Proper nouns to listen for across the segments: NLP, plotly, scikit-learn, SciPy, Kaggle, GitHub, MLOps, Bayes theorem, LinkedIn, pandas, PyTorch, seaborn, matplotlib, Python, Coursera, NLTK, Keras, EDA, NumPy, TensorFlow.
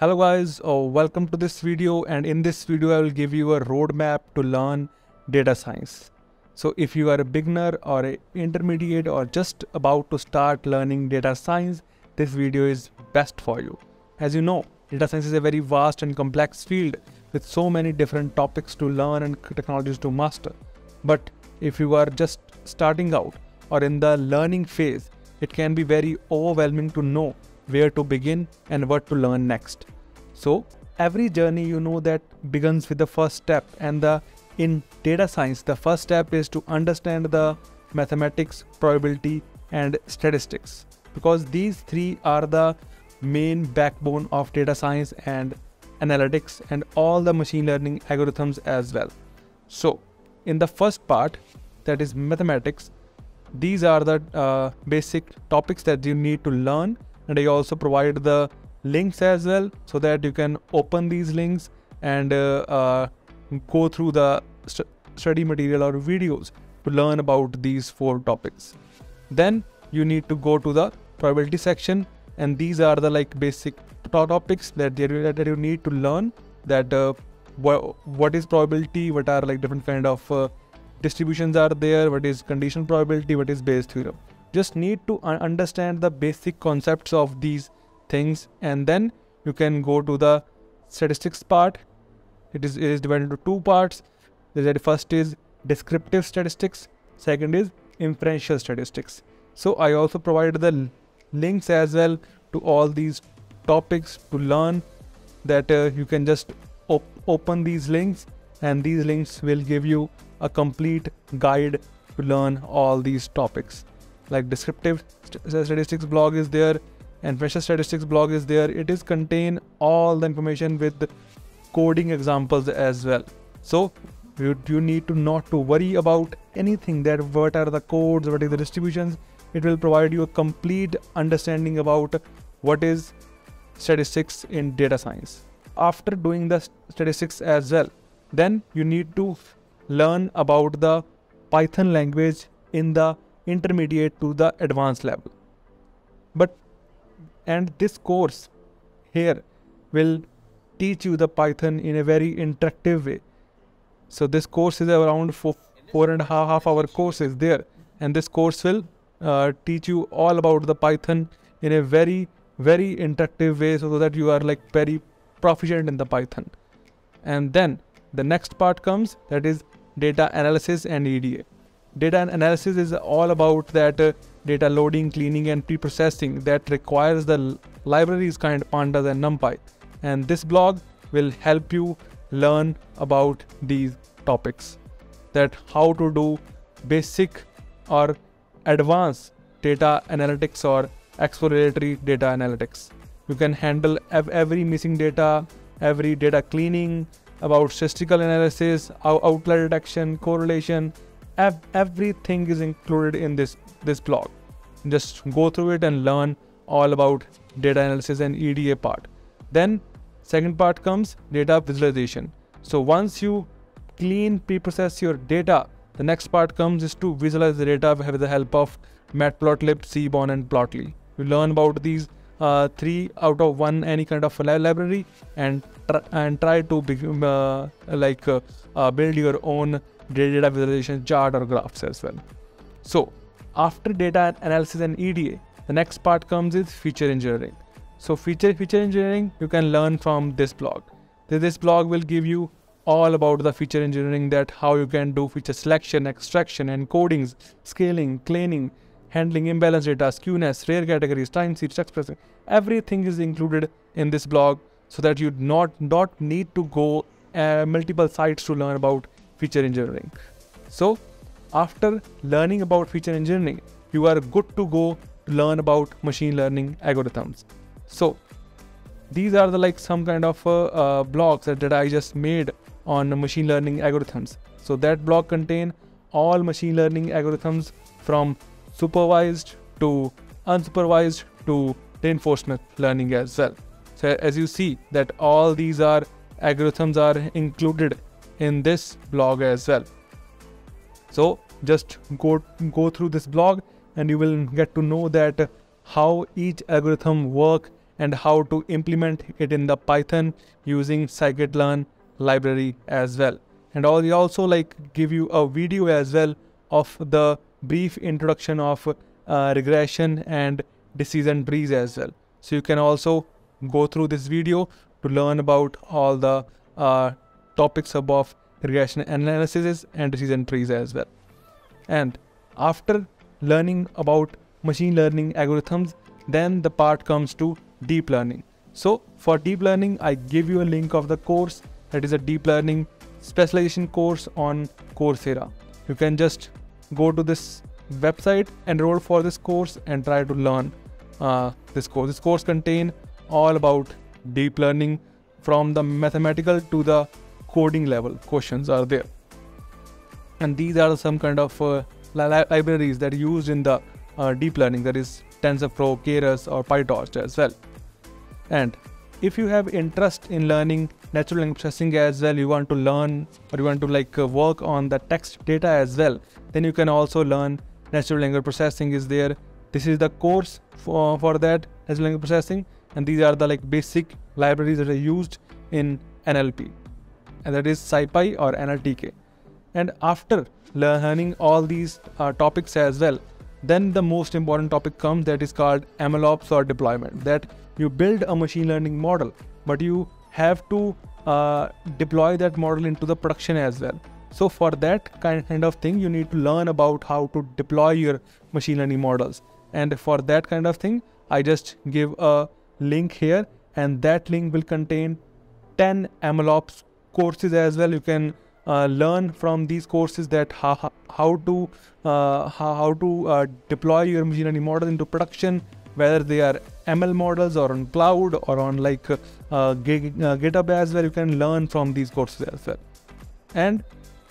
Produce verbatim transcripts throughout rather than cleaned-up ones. Hello guys, oh, welcome to this video, and in this video I will give you a roadmap to learn data science. So if you are a beginner or an intermediate or just about to start learning data science, this video is best for you. As you know, data science is a very vast and complex field with so many different topics to learn and technologies to master. But if you are just starting out or in the learning phase, it can be very overwhelming to know where to begin and what to learn next. So every journey, you know, that begins with the first step, and the in data science the first step is to understand the mathematics, probability and statistics, because these three are the main backbone of data science and analytics and all the machine learning algorithms as well. So in the first part, that is mathematics, these are the uh, basic topics that you need to learn. And I also provide the links as well, so that you can open these links and uh, uh, go through the st study material or videos to learn about these four topics. Then you need to go to the probability section, and these are the like basic topics that you, that you need to learn, that uh, wh what is probability, what are like different kind of uh, distributions are there, what is conditional probability, what is Bayes theorem. Just need to understand the basic concepts of these things, and then you can go to the statistics part. It is, it is divided into two parts. The first is descriptive statistics, second is inferential statistics. So I also provide the links as well to all these topics to learn, that uh, you can just op open these links, and these links will give you a complete guide to learn all these topics. Like descriptive statistics blog is there, and inferential statistics blog is there. It is contain all the information with coding examples as well. So you, you need to not to worry about anything, that what are the codes, what is the distributions. It will provide you a complete understanding about what is statistics in data science. After doing the statistics as well, then you need to learn about the Python language in the intermediate to the advanced level. But and this course here will teach you the Python in a very interactive way. So this course is around four four and a half, half hour course is there, and this course will uh, teach you all about the Python in a very very interactive way, so that you are like very proficient in the Python. And then the next part comes, that is data analysis and E D A. Data analysis is all about that uh, data loading, cleaning and pre-processing that requires the libraries kind of pandas and NumPy, and this blog will help you learn about these topics, that how to do basic or advanced data analytics or exploratory data analytics. You can handle ev every missing data, every data cleaning, about statistical analysis, out outlier detection, correlation. Everything is included in this this blog. Just go through it and learn all about data analysis and E D A part. Then second part comes data visualization. So once you clean, pre-process your data, the next part comes is to visualize the data with the help of matplotlib, seaborn and plotly. You learn about these uh, three out of one any kind of library, and tr and try to become uh, like uh, uh, build your own data visualization chart or graphs as well. So after data analysis and E D A, the next part comes is feature engineering. So feature feature engineering you can learn from this blog. This blog will give you all about the feature engineering, that how you can do feature selection, extraction, encodings, scaling, cleaning, handling imbalance data, skewness, rare categories, time series, expression. Everything is included in this blog, so that you not not need to go uh, multiple sites to learn about feature engineering. So after learning about feature engineering, you are good to go to learn about machine learning algorithms. So these are the like some kind of uh, uh, blogs that, that I just made on machine learning algorithms. So that blog contain all machine learning algorithms, from supervised to unsupervised to reinforcement learning as well. So as you see that all these are algorithms are included in this blog as well. So just go go through this blog, and you will get to know that how each algorithm work and how to implement it in the Python using scikit-learn library as well. And I'll also like give you a video as well of the brief introduction of uh, regression and decision trees as well. So you can also go through this video to learn about all the uh, topics above regression analysis and decision trees as well. And after learning about machine learning algorithms, then the part comes to deep learning. So for deep learning, I give you a link of the course that is a deep learning specialization course on Coursera. You can just go to this website, enroll for this course and try to learn uh, this course. This course contains all about deep learning from the mathematical to the coding level questions are there. And these are some kind of uh, li libraries that are used in the uh, deep learning, that is TensorFlow, Keras or PyTorch as well. And if you have interest in learning natural language processing as well, you want to learn or you want to like uh, work on the text data as well, then you can also learn natural language processing is there. This is the course for, for that natural language processing, and these are the like basic libraries that are used in N L P, and that is SciPy or N L T K. And after learning all these uh, topics as well, then the most important topic comes, that is called MLOps or deployment, that you build a machine learning model, but you have to uh, deploy that model into the production as well. So for that kind of thing, you need to learn about how to deploy your machine learning models. And for that kind of thing, I just give a link here, and that link will contain ten MLOps courses as well. You can uh, learn from these courses that how, how to, uh, how to uh, deploy your machine learning model into production, whether they are M L models or on cloud or on like uh, uh, GitHub as well. You can learn from these courses as well. And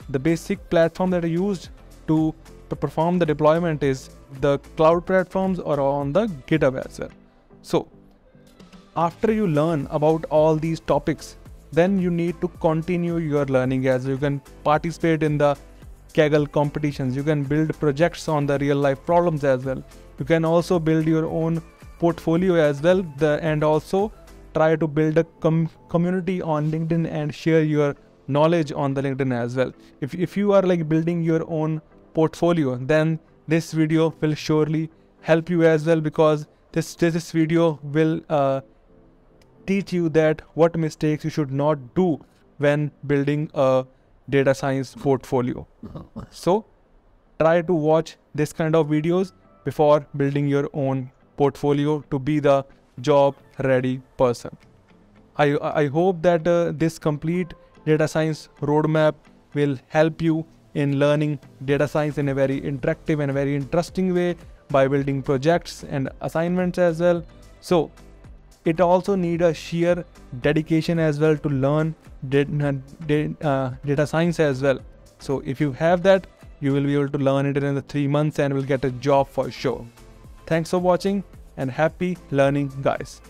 the basic platform that are used to perform the deployment is the cloud platforms or on the GitHub as well. So after you learn about all these topics, then you need to continue your learning as well. You can participate in the Kaggle competitions. You can build projects on the real life problems as well. You can also build your own portfolio as well, the, and also try to build a com community on LinkedIn and share your knowledge on the LinkedIn as well. If, if you are like building your own portfolio, then this video will surely help you as well, because this, this video will uh, teach you that what mistakes you should not do when building a data science portfolio. So try to watch this kind of videos before building your own portfolio to be the job ready person. I, I hope that uh, this complete data science roadmap will help you in learning data science in a very interactive and very interesting way by building projects and assignments as well. So it also needs a sheer dedication as well to learn data, uh, data science as well. So if you have that, you will be able to learn it in the three months and will get a job for sure. Thanks for watching and happy learning, guys.